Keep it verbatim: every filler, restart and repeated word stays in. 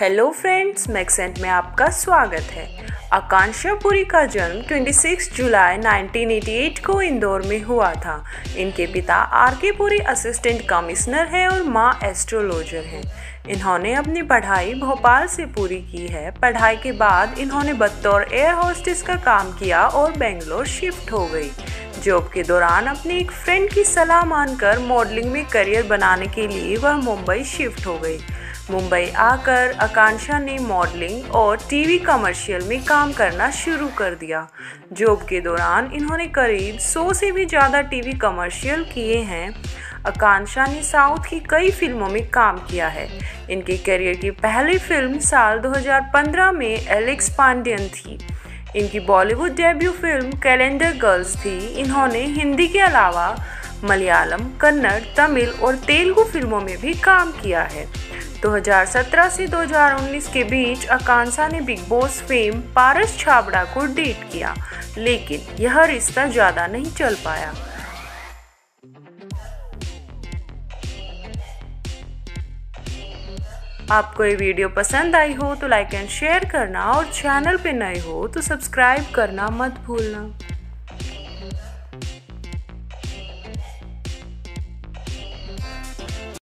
Hello friends, maxent में आपका स्वागत है। आकांक्षा पुरी का जन्म छब्बीस जुलाई उन्नीस सौ अठासी को इंदौर में हुआ था। इनके पिता आर के पुरी असिस्टेंट कमिश्नर हैं और मां एस्ट्रोलॉजर हैं। इन्होंने अपनी पढ़ाई भोपाल से पूरी की है। पढ़ाई के बाद इन्होंने बतौर एयर होस्टेस का काम किया और बेंगलोर शिफ्ट हो गई। जॉब के दौरान अपने एक फ्रेंड की सलाह मानकर मॉडलिंग में करियर बनाने के लिए वह मुंबई शिफ्ट हो गई। मुंबई आकर आकांक्षा ने मॉडलिंग और टीवी कमर्शियल में काम करना शुरू कर दिया। जॉब के दौरान इन्होंने करीब सौ से भी ज़्यादा टीवी कमर्शियल किए हैं। आकांक्षा ने साउथ की कई फिल्मों में काम किया है। इनके करियर की पहली फिल्म साल दो हज़ार पंद्रह में एलेक्स पांडियन थी। इनकी Bollywood debut film Calendar Girls थी। इन्होंने हिंदी के अलावा मलयालम, कन्नड़, तमिल और तेलुगु फिल्मों में भी काम किया है। दो हज़ार सत्रह से दो हज़ार उन्नीस के बीच आकांक्षा ने Bigg Boss fame Paras Chhabra को डेट किया, लेकिन यह रिश्ता ज़्यादा नहीं चल पाया। आपको ये वीडियो पसंद आई हो तो लाइक एंड शेयर करना और चैनल पे नए हो तो सब्सक्राइब करना मत भूलना।